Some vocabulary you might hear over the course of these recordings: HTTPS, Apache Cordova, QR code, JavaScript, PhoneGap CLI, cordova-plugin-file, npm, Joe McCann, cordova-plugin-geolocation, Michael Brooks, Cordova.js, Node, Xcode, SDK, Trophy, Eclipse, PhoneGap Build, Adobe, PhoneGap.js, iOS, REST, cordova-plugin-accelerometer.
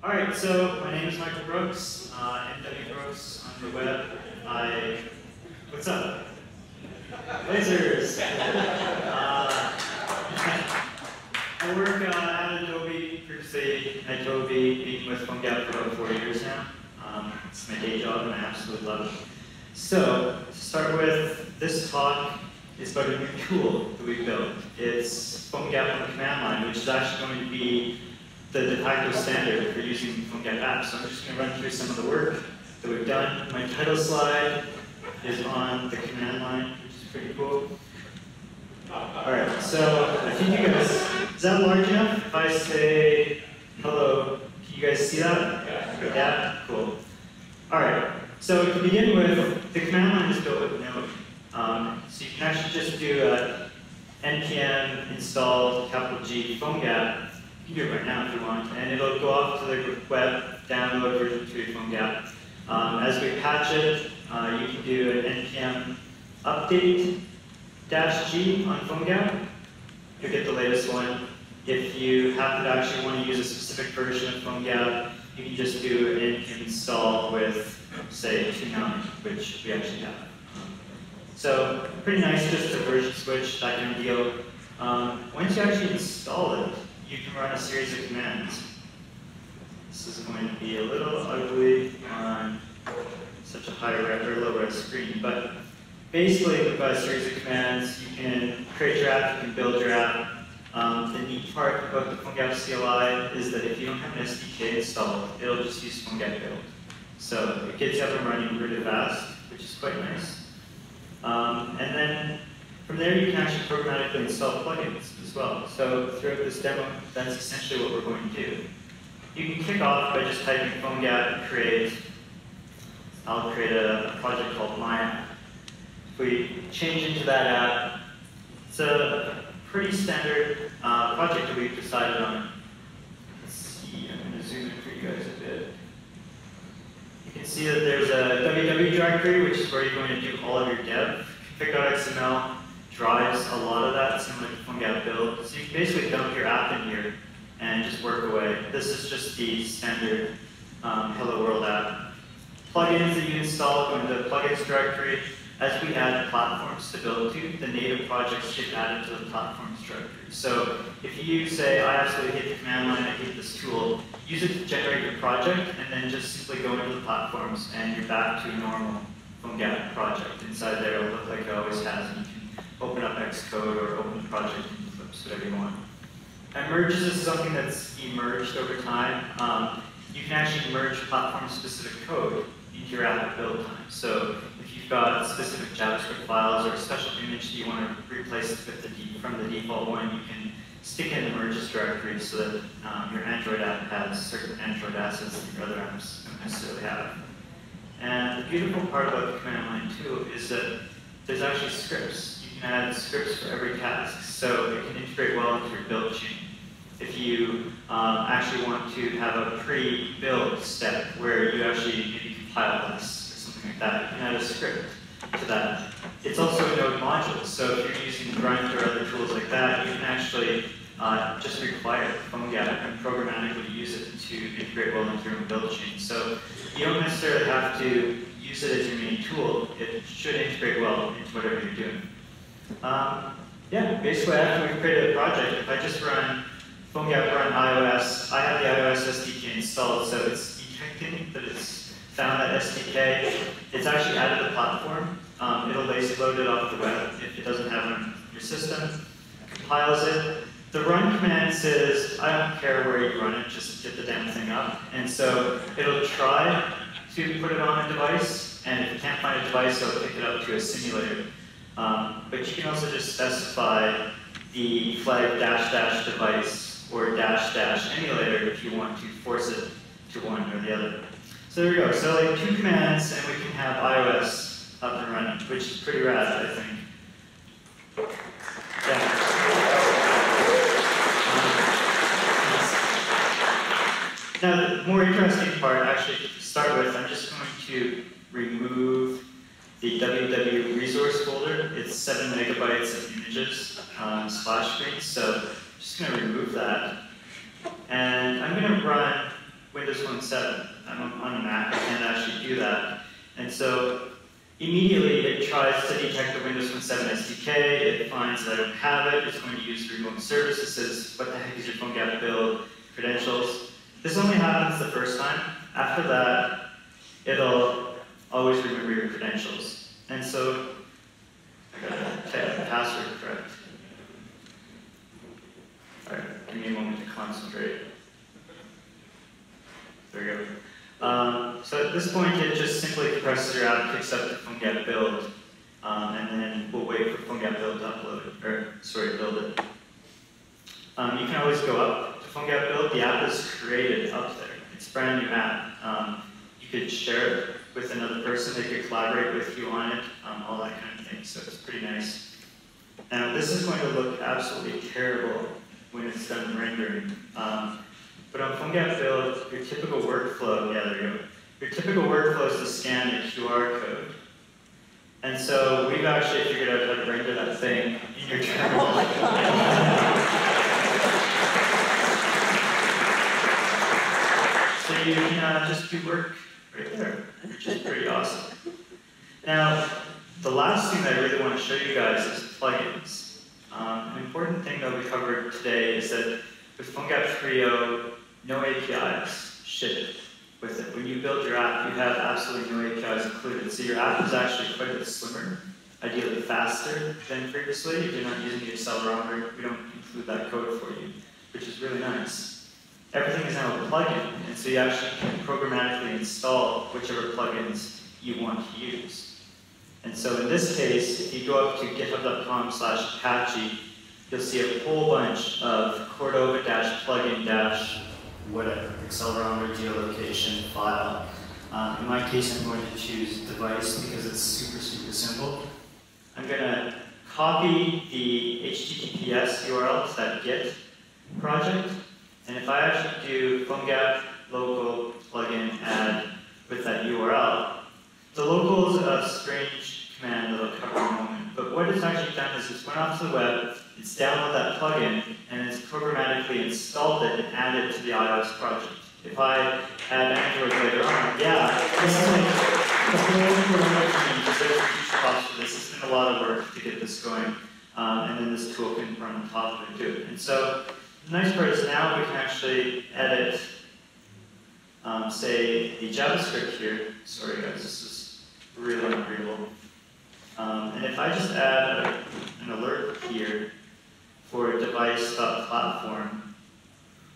All right, so my name is Michael Brooks, MW Brooks on the web. What's up? Lasers! I work at Adobe, previously Adobe, been with PhoneGap for about 4 years now. It's my day job and I absolutely love it. So, to start with, this talk is about a new tool that we built. It's PhoneGap on the command line, which is actually going to be the de facto standard for using PhoneGap apps. So I'm just going to run through some of the work that we've done. My title slide is on the command line, which is pretty cool. Alright, so I think you guys, is that large enough? If I say hello, can you guys see that? Yeah, yeah? Cool. Alright, so to begin with, the command line is built with Node. So you can actually just do a npm install ~g PhoneGap. You can do it right now if you want, and it'll go off to the web, download version 2 of PhoneGap. As we patch it, you can do an npm update -g on PhoneGap. You'll get the latest one. If you happen to actually want to use a specific version of PhoneGap, you can just do an npm install with, say, 2.9, which we actually have. So pretty nice, just a version switch, that kind of deal. Once you actually install it, you can run a series of commands. This is going to be a little ugly on such a high res or low res screen, but basically with a series of commands, you can create your app, you can build your app. The neat part about the PhoneGap CLI is that if you don't have an SDK installed, it'll just use PhoneGap Build. So it gets up and running really fast, which is quite nice. And then from there, you can actually programmatically install plugins as well. So throughout this demo, that's essentially what we're going to do. You can kick off by just typing PhoneGap create. I'll create a project called My App. If we change into that app, it's a pretty standard project that we've decided on. Let's see, I'm going to zoom in for you guys a bit. You can see that there's a www directory, which is where you're going to do all of your dev. Config.xml drives a lot of that, similar to PhoneGap Build. So you can basically dump your app in here and just work away. This is just the standard Hello World app. Plugins that you install go into the plugins directory. As we add platforms to build to, the native projects get added to the platforms directory. So if you say, I absolutely hate the command line, I hate this tool, use it to generate your project and then just simply go into the platforms and you're back to normal PhoneGap project. Inside there, it'll look like it always has, and you can open up Xcode or open the project in Eclipse, whatever you want. And merges is something that's emerged over time. You can actually merge platform-specific code into your app at build time. So if you've got specific JavaScript files or a special image that you want to replace with from the default one, you can stick in the merges directory so that your Android app has certain Android assets that your other apps don't necessarily have. And the beautiful part about the command line, too, is that there's actually scripts. You can add scripts for every task, so it can integrate well into your build chain. If you actually want to have a pre-build step where you actually maybe compile this or something like that, you can add a script to that. It's also a Node module, so if you're using Grunt or other tools like that, you can actually just require PhoneGap and programmatically use it to integrate well into your own build chain. So you don't necessarily have to use it as your main tool. It should integrate well into whatever you're doing. Yeah, basically after we've created a project, if I just run PhoneGap run iOS, I have the iOS SDK installed, so it's detecting that it's found that SDK. It's actually added the platform. It'll load it off the web if it doesn't have it on your system, compiles it. The run command says, I don't care where you run it, just get the damn thing up. And so it'll try to put it on a device, and if it can't find a device, it'll pick it up to a simulator. But you can also just specify the flag -- device or -- emulator if you want to force it to one or the other. So there we go. So like 2 commands, and we can have iOS up and running, which is pretty rad, I think. Yeah. Now, the more interesting part, actually, to start with, I'm just going to remove the www resource folder. It's 7 megabytes of images, splash screen, so I'm just going to remove that. And I'm going to run Windows Phone 7. I'm on a Mac, I can't actually do that. And so immediately it tries to detect the Windows Phone 7 SDK, it finds that I don't have it, it's going to use remote service, it says, what the heck is your PhoneGap build credentials? This only happens the first time. After that, it'll always remember your credentials. And so, I gotta type the password correct. Alright, give me a moment to concentrate. There we go. So at this point, it just simply compresses your app, picks up the PhoneGap build, and then we'll wait for PhoneGap build to upload it, or sorry, build it. You can always go up to PhoneGap build. The app is created up there. It's a brand new app. You could share it with another person. They could collaborate with you on it, all that kind of thing. So it's pretty nice. Now this is going to look absolutely terrible when it's done rendering. But on PhoneGap build, your typical workflow, yeah, there you go. Your typical workflow is to scan the QR code. And so we've actually figured out how to render that thing in your terminal. Oh my God. So you can just do work right there, which is pretty awesome. Now, the last thing that I really want to show you guys is plugins. An important thing that we covered today is that with PhoneGap 3.0, no APIs shipped with it. When you build your app, you have absolutely no APIs included. So your app is actually quite a bit slimmer, ideally faster than previously. If you're not using the accelerometer, we don't include that code for you, which is really nice. Everything is now a plugin, and so you actually can programmatically install whichever plugins you want to use. And so in this case, if you go up to github.com/apache, you'll see a whole bunch of cordova-plugin-whatever, accelerometer, geolocation, file. In my case, I'm going to choose device because it's super, super simple. I'm going to copy the HTTPS URL to that Git project. And if I actually do PhoneGap local plugin add with that URL, the local is a strange command that I'll cover in a moment. But what it's actually done is it's went off to the web, it's downloaded that plugin, and it's programmatically installed it and added it to the iOS project. If I add Android later on, yeah, this is like a whole lot of this. It's been a lot of work to get this going, and then this tool can run on top of it too. And so the nice part is now we can actually edit, say, the JavaScript here. Sorry guys, this is really unreadable. And if I just add an alert here for device.platform,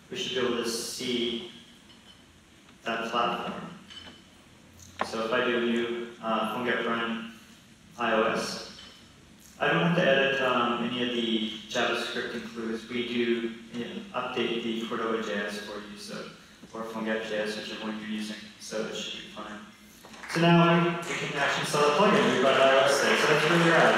we should be able to see that platform. So if I do a new PhoneGap run iOS, I don't have to edit any of the JavaScript includes. We do update the Cordova.js for you, so, or PhoneGap.js, whichever one you're using, so it should be fine. So now we can actually install a plugin. We've got iOS there, so that's really rad.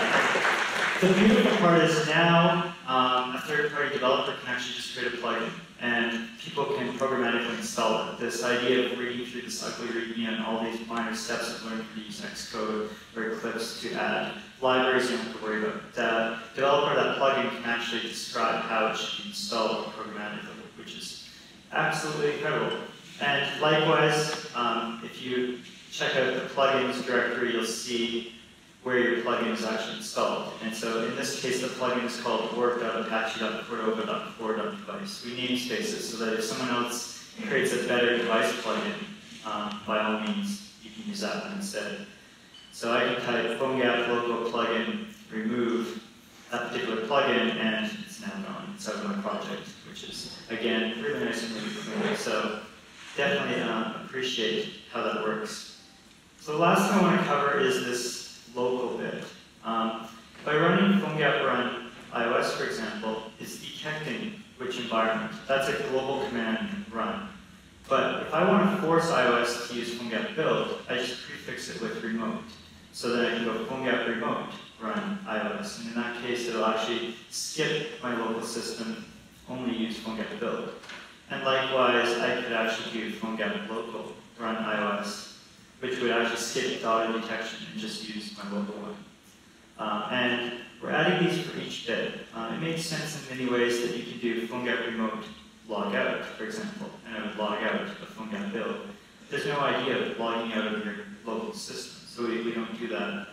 The beautiful part is now a third-party developer can actually just create a plugin, and people can programmatically install it. This idea of reading through this ugly README and all these minor steps of learning how to use Xcode or Eclipse to add libraries you don't have to worry about. The developer of that plugin can actually describe how it should be installed programmatically, which is absolutely incredible. And likewise, if you check out the plugins directory, you'll see where your plugin is actually installed. And so in this case, the plugin is called org.apache.cordova.device. We name spaces so that if someone else creates a better device plugin, by all means, you can use that one instead. So I can type PhoneGap local plugin, remove that particular plugin, and it's now gone. It's out of my project, which is, again, really nice and really familiar. So definitely appreciate how that works. So the last thing I want to cover is this local bit. By running PhoneGap run iOS, for example, it's detecting which environment. That's a global command run. But if I want to force iOS to use PhoneGap build, I just prefix it with remote. So then I can go PhoneGap remote run iOS. And in that case, it'll actually skip my local system, only use PhoneGap build. And likewise, I could actually do PhoneGap local run iOS, which would actually skip the auto detection and just use my local one. And we're adding these for each bit. It makes sense in many ways that you can do PhoneGap remote log out, for example, and I would log out of PhoneGap build. There's no idea of logging out of your local system, so we don't do that.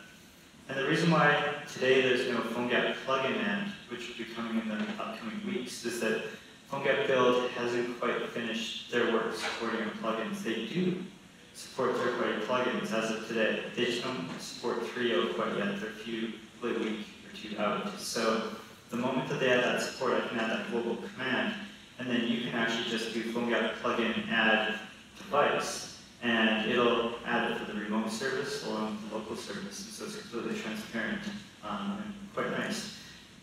And the reason why today there's no PhoneGap plugin end, which will be coming in the upcoming weeks, is that PhoneGap build hasn't quite finished their work supporting plugins. They do support third-party plugins as of today. They just don't support 3.0 quite yet. They're a week or two out. So the moment that they add that support, I can add that global command, and then you can actually just do PhoneGap plugin add device, and it'll add it for the remote service along with the local service. So it's completely transparent and quite nice.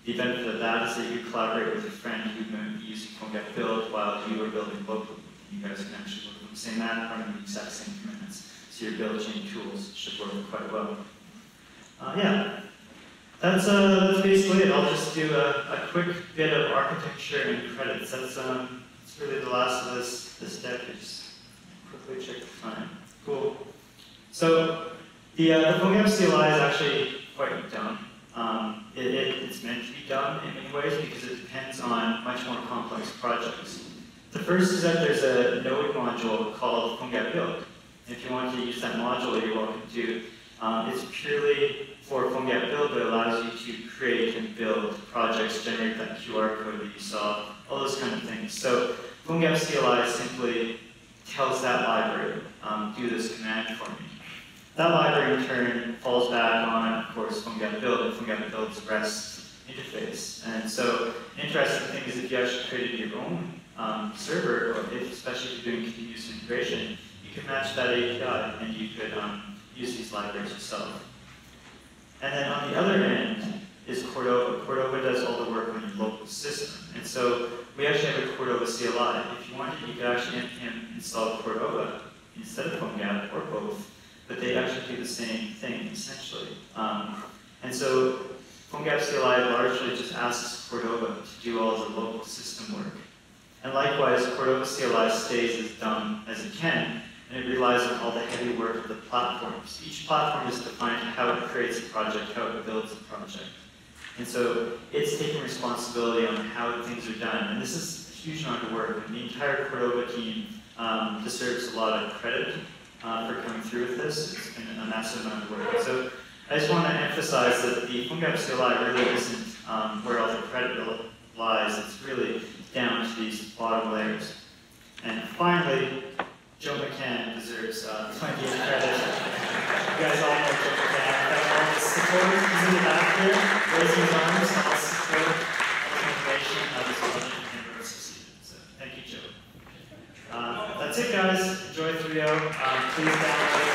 The benefit of that is that you collaborate with a friend who may be using PhoneGap build while you are building locally. You guys can actually work on the same app, running the exact same commands. So your build chain tools should work quite well. Yeah. That's basically it. I'll just do a quick bit of architecture and credits. That's really the last of this deck. Just quickly check the time. Cool. So the PhoneGap CLI is actually quite dumb. It's meant to be dumb in many ways because it depends on much more complex projects. The first is that there's a Node module called PhoneGap Build. If you want to use that module, you're welcome to. It's purely for PhoneGap Build, that allows you to create and build projects, generate that QR code that you saw, all those kind of things. So PhoneGap CLI simply tells that library, do this command for me. That library in turn falls back on, of course, PhoneGap Build and PhoneGap Build's REST interface. And so interesting thing is if you actually created your own server, or if, especially if you're doing continuous integration, you can match that API and you could use these libraries yourself. And then on the other end is Cordova. Cordova does all the work on your local system. And so we actually have a Cordova CLI. If you wanted, you could actually npm install Cordova instead of PhoneGap or both, but they actually do the same thing, essentially. And so PhoneGap CLI largely just asks Cordova to do all the local system work. And likewise, Cordova CLI stays as dumb as it can, and it relies on all the heavy work of the platforms. Each platform is defined how it creates a project, how it builds a project. And so it's taking responsibility on how things are done. And this is a huge amount of work. And the entire Cordova team deserves a lot of credit for coming through with this. It's been a massive amount of work. So I just want to emphasize that the PhoneGap CLI really isn't where all the credit lies. It's really down to these bottom layers. And finally, Joe McCann deserves plenty of credit. You guys all know Joe McCann. That's all the supporters in the back here, raising his arms to all support the innovation of this project and we're succeeding. So thank you, Joe. That's it, guys. Enjoy 3.0. Please download